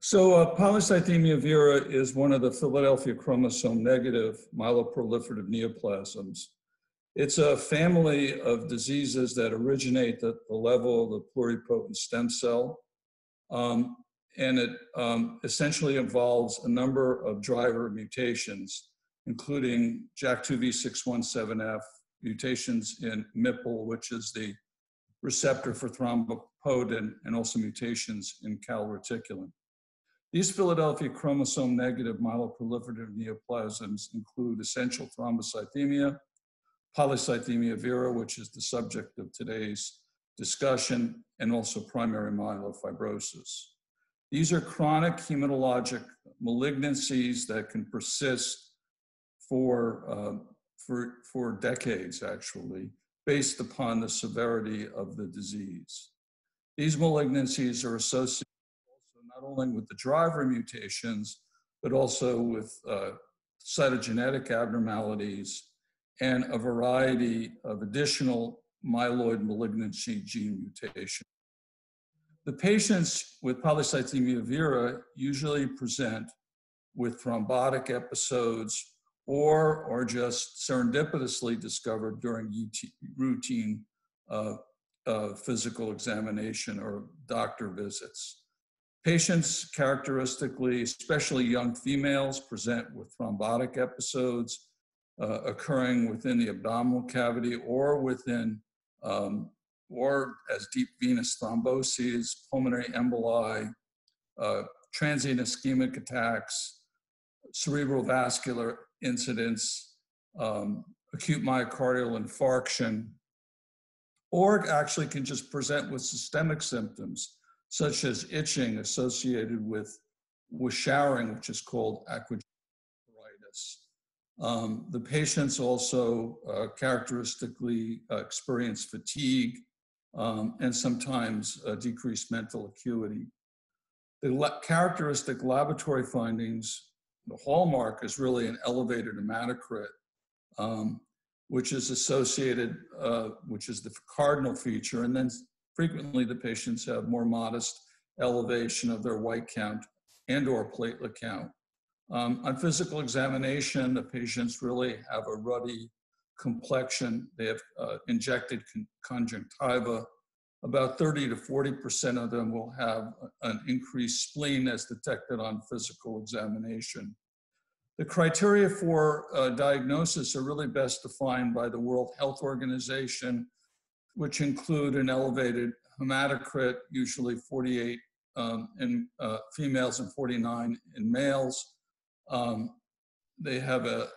So polycythemia vera is one of the Philadelphia chromosome negative myeloproliferative neoplasms. It's a family of diseases that originate at the level of the pluripotent stem cell. And it essentially involves a number of driver mutations, including JAK2V617F, mutations in MPL, which is the receptor for thrombopoietin, and also mutations in calreticulin. These Philadelphia chromosome negative myeloproliferative neoplasms include essential thrombocythemia, polycythemia vera, which is the subject of today's discussion, and also primary myelofibrosis. These are chronic hematologic malignancies that can persist for decades, actually, based upon the severity of the disease. These malignancies are associated not only with the driver mutations, but also with cytogenetic abnormalities and a variety of additional myeloid malignancy gene mutations. The patients with polycythemia vera usually present with thrombotic episodes or are just serendipitously discovered during routine physical examination or doctor visits. Patients characteristically, especially young females, present with thrombotic episodes occurring within the abdominal cavity or within or as deep venous thromboses, pulmonary emboli, transient ischemic attacks, cerebral vascular incidents, acute myocardial infarction, or actually can just present with systemic symptoms such as itching associated with showering, which is called aquagenic pruritus. The patients also characteristically experience fatigue and sometimes decreased mental acuity. The characteristic laboratory findings, the hallmark is really an elevated hematocrit, which is associated, which is the cardinal feature, and then frequently the patients have more modest elevation of their white count and or platelet count. On physical examination, the patients really have a ruddy complexion. They have injected conjunctiva. About 30 to 40% of them will have an increased spleen as detected on physical examination. The criteria for diagnosis are really best defined by the World Health Organization, which include an elevated hematocrit, usually 48 in females and 49 in males. They have a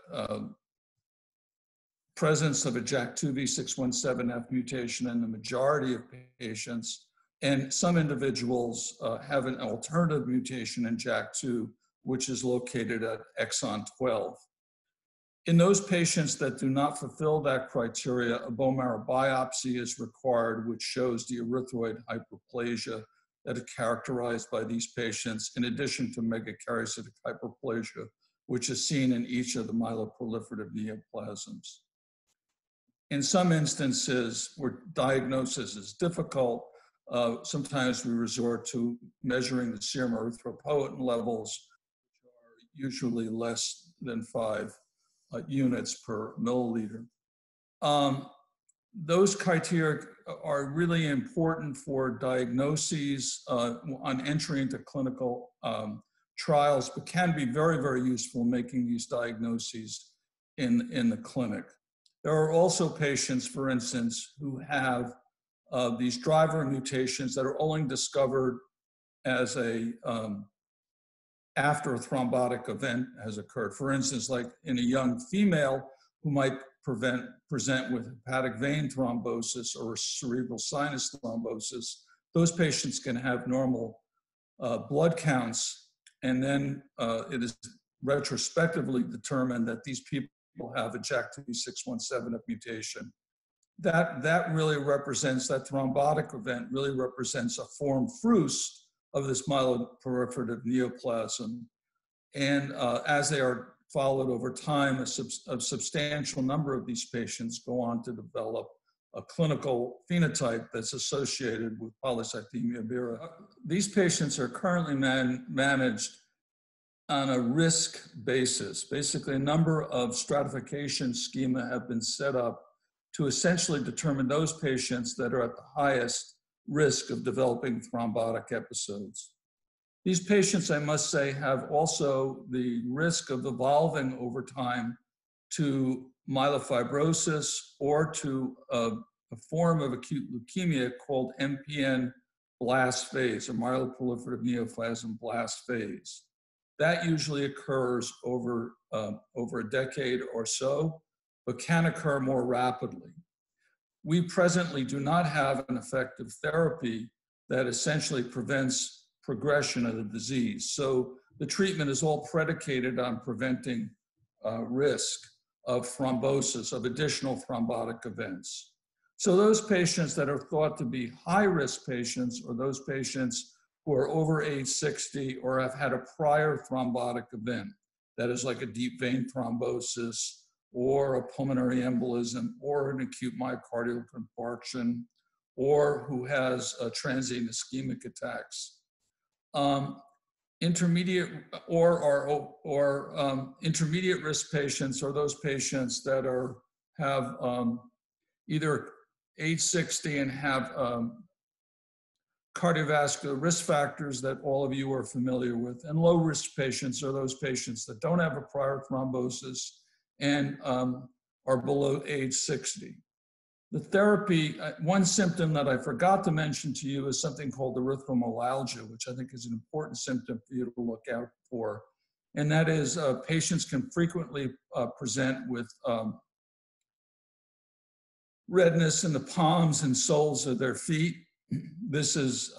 presence of a JAK2V617F mutation in the majority of patients, and some individuals have an alternative mutation in JAK2, which is located at exon 12. In those patients that do not fulfill that criteria, a bone marrow biopsy is required, which shows the erythroid hyperplasia that is characterized by these patients, in addition to megakaryocytic hyperplasia, which is seen in each of the myeloproliferative neoplasms. In some instances where diagnosis is difficult, sometimes we resort to measuring the serum erythropoietin levels, which are usually less than 5 units per milliliter. Those criteria are really important for diagnoses on entry into clinical trials, but can be very, very useful in making these diagnoses in the clinic. There are also patients, for instance, who have these driver mutations that are only discovered as a after a thrombotic event has occurred. For instance, like in a young female who might present with hepatic vein thrombosis or cerebral sinus thrombosis, those patients can have normal blood counts, and then it is retrospectively determined that these people have a JAK2V617F mutation. That really represents, that thrombotic event really represents a form frus of this myeloproliferative neoplasm. And as they are followed over time, a substantial number of these patients go on to develop a clinical phenotype that's associated with polycythemia vera. These patients are currently managed on a risk basis. Basically, a number of stratification schema have been set up to essentially determine those patients that are at the highest risk of developing thrombotic episodes. These patients, I must say, have also the risk of evolving over time to myelofibrosis or to a form of acute leukemia called MPN blast phase, or myeloproliferative neoplasm blast phase. That usually occurs over, over a decade or so, but can occur more rapidly. We presently do not have an effective therapy that essentially prevents progression of the disease. So the treatment is all predicated on preventing risk of thrombosis, of additional thrombotic events. So those patients that are thought to be high-risk patients, or those patients who are over age 60 or have had a prior thrombotic event, that is like a deep vein thrombosis or a pulmonary embolism or an acute myocardial infarction, or who has transient ischemic attacks. Intermediate risk patients are those patients that are either age 60 and have cardiovascular risk factors that all of you are familiar with, and low risk patients are those patients that don't have a prior thrombosis and are below age 60. The therapy, one symptom that I forgot to mention to you is something called erythromelalgia, which I think is an important symptom for you to look out for. And that is patients can frequently present with redness in the palms and soles of their feet. This is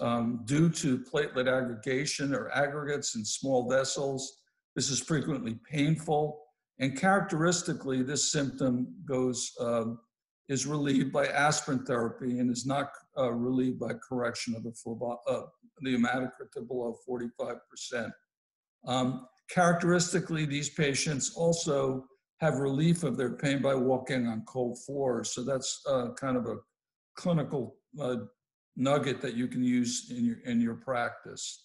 due to platelet aggregation or aggregates in small vessels. This is frequently painful. And characteristically, this symptom is relieved by aspirin therapy and is not relieved by correction of the hematocrit to below 45%. Characteristically, these patients also have relief of their pain by walking on cold floors. So that's kind of a clinical nugget that you can use in your practice.